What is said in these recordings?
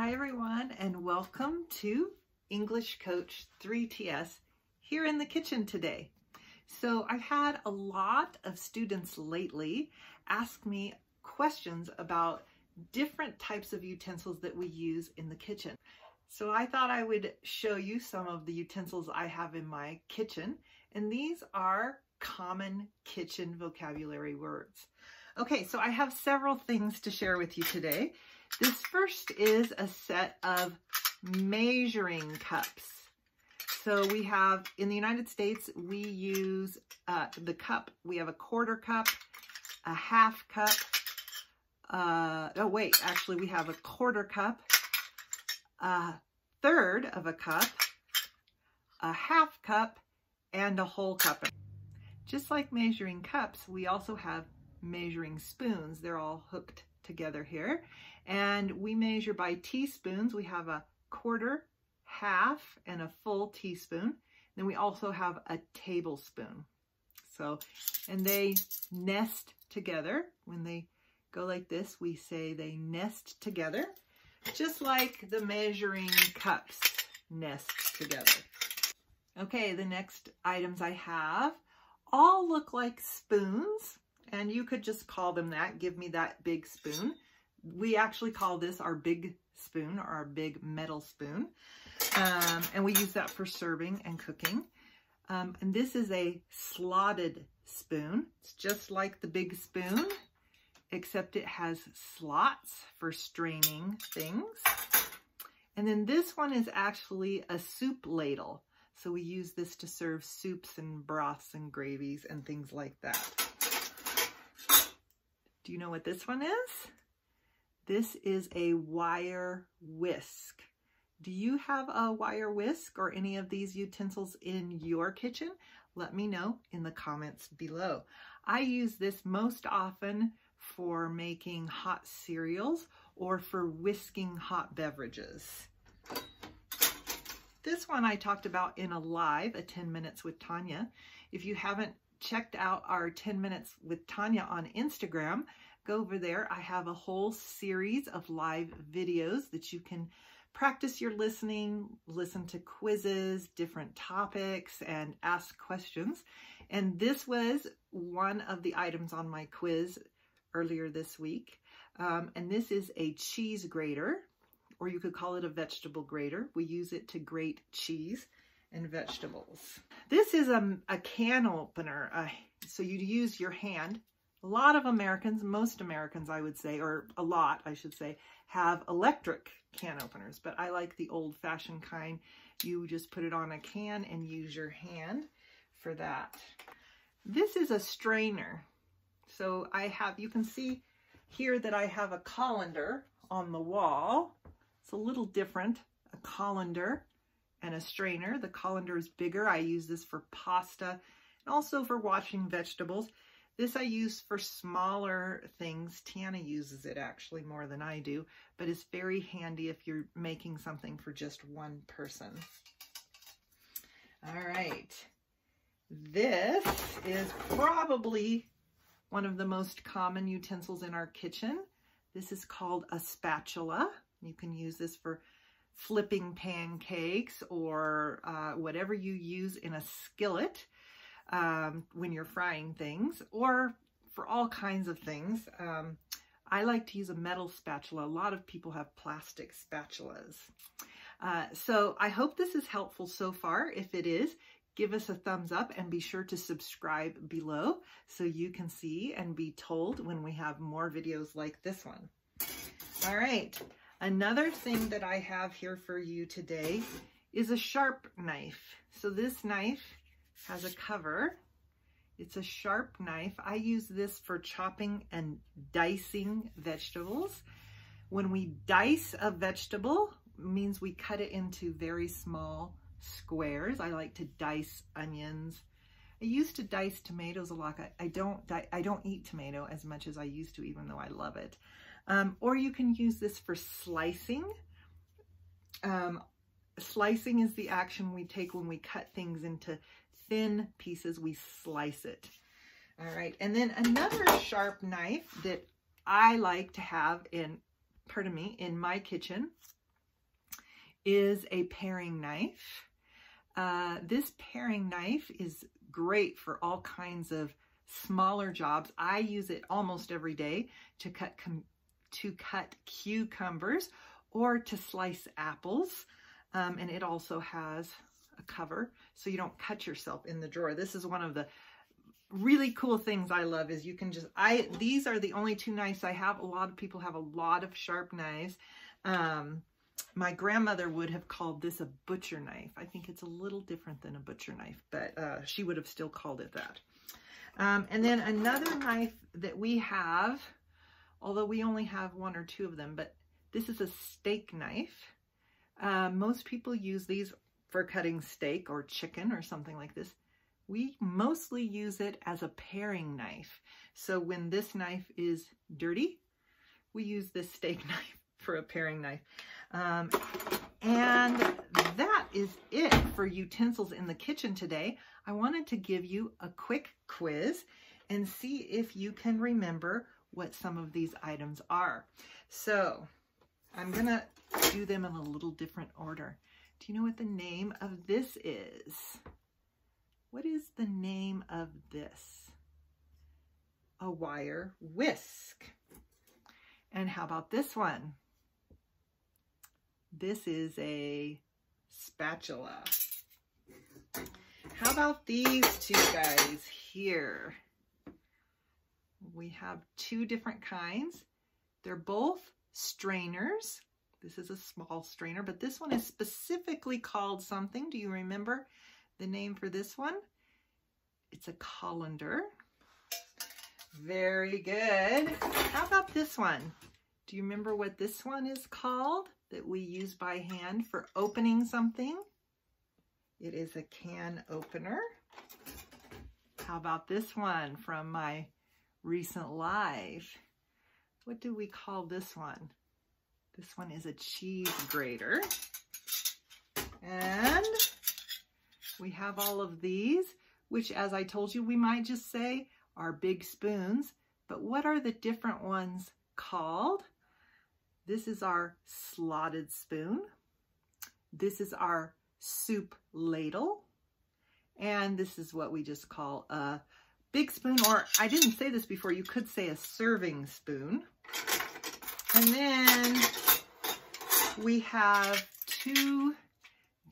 Hi everyone, and welcome to English Coach 3Ts here in the kitchen today. So I've had a lot of students lately ask me questions about different types of utensils that we use in the kitchen. So I thought I would show you some of the utensils I have in my kitchen, and these are common kitchen vocabulary words. Okay, so I have several things to share with you today. This first is a set of measuring cups. So we have, in the United States, we use the cup. We have a quarter cup, a half cup. We have a quarter cup, a third of a cup, a half cup, and a whole cup. Just like measuring cups, we also have measuring spoons. They're all hooked together here, and we measure by teaspoons. We have a quarter, half, and a full teaspoon. Then we also have a tablespoon. So, and they nest together. When they go like this, we say they nest together, just like the measuring cups nest together. Okay, the next items I have all look like spoons. And you could just call them that. Give me that big spoon. We actually call this our big spoon or our big metal spoon. And we use that for serving and cooking. And this is a slotted spoon. It's just like the big spoon, except it has slots for straining things. And then this one is actually a soup ladle. So we use this to serve soups and broths and gravies and things like that. Do you know what this one is? This is a wire whisk. Do you have a wire whisk or any of these utensils in your kitchen? Let me know in the comments below. I use this most often for making hot cereals or for whisking hot beverages. This one I talked about in a live, a 10 minutes with Tanya. If you haven't checked out our 10 minutes with Tanya on Instagram, go over there. I have a whole series of live videos that you can practice your listening, listen to quizzes, different topics, and ask questions. And this was one of the items on my quiz earlier this week. And this is a cheese grater, or you could call it a vegetable grater. We use it to grate cheese and vegetables. This is a can opener, so you use your hand. A lot of Americans, most Americans I would say, or a lot I should say, have electric can openers, but I like the old-fashioned kind. You just put it on a can and use your hand for that. This is a strainer. So I have, you can see here that I have a colander on the wall. It's a little different, a colander and a strainer. The colander is bigger. I use this for pasta and also for washing vegetables. This I use for smaller things. Tana uses it actually more than I do, but it's very handy if you're making something for just one person. All right. This is probably one of the most common utensils in our kitchen. This is called a spatula. You can use this for flipping pancakes or whatever you use in a skillet when you're frying things, or for all kinds of things. I like to use a metal spatula. A lot of people have plastic spatulas. So I hope this is helpful so far. If it is, give us a thumbs up and be sure to subscribe below so you can see and be told when we have more videos like this one. All right. Another thing that I have here for you today is a sharp knife. So this knife has a cover. It's a sharp knife. I use this for chopping and dicing vegetables. When we dice a vegetable, it means we cut it into very small squares. I like to dice onions. I used to dice tomatoes a lot. I don't eat tomato as much as I used to, even though I love it. Or you can use this for slicing. Slicing is the action we take when we cut things into thin pieces. We slice it. All right. And then another sharp knife that I like to have in my kitchen is a paring knife. This paring knife is great for all kinds of smaller jobs. I use it almost every day to cut cucumbers or to slice apples. And it also has a cover so you don't cut yourself in the drawer. This is one of the really cool things I love is you can just, these are the only two knives I have. A lot of people have a lot of sharp knives. My grandmother would have called this a butcher knife. I think it's a little different than a butcher knife, but she would have still called it that. And then another knife that we have, although we only have one or two of them, but this is a steak knife. Most people use these for cutting steak or chicken or something like this. We mostly use it as a paring knife. So when this knife is dirty, we use this steak knife for a paring knife. And that is it for utensils in the kitchen today. I wanted to give you a quick quiz and see if you can remember what some of these items are. So I'm gonna do them in a little different order. Do you know what the name of this is? What is the name of this? A wire whisk. And how about this one? This is a spatula. How about these two guys here? We have two different kinds. They're both strainers. This is a small strainer, but this one is specifically called something. Do you remember the name for this one? It's a colander. Very good. How about this one? Do you remember what this one is called that we use by hand for opening something? It is a can opener. How about this one from my recent live? What do we call this one? This one is a cheese grater. And we have all of these, which, as I told you, we might just say are big spoons, but what are the different ones called? This is our slotted spoon. This is our soup ladle. And this is what we just call a big spoon, or I didn't say this before, you could say a serving spoon. And then we have two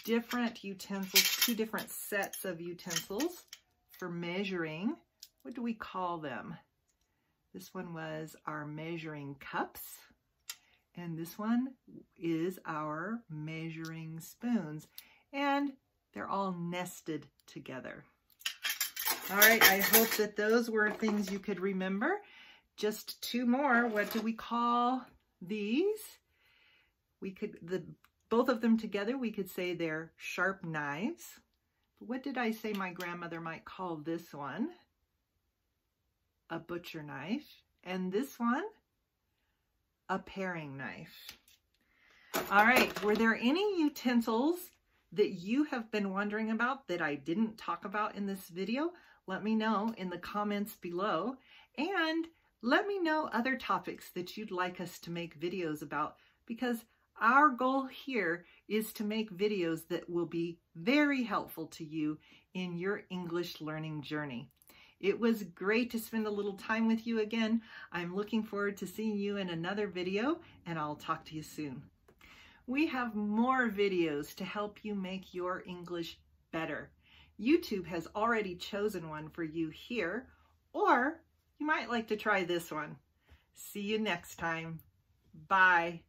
different utensils, two different sets of utensils for measuring. What do we call them? This one was our measuring cups, and this one is our measuring spoons, and they're all nested together. All right, I hope that those were things you could remember. Just two more. What do we call these? We could, both of them together, we could say they're sharp knives. What did I say my grandmother might call this one? A butcher knife. And this one, a paring knife. All right, were there any utensils that you have been wondering about that I didn't talk about in this video? Let me know in the comments below, and let me know other topics that you'd like us to make videos about, because our goal here is to make videos that will be very helpful to you in your English learning journey. It was great to spend a little time with you again. I'm looking forward to seeing you in another video, and I'll talk to you soon. We have more videos to help you make your English better. YouTube has already chosen one for you here, or you might like to try this one. See you next time. Bye.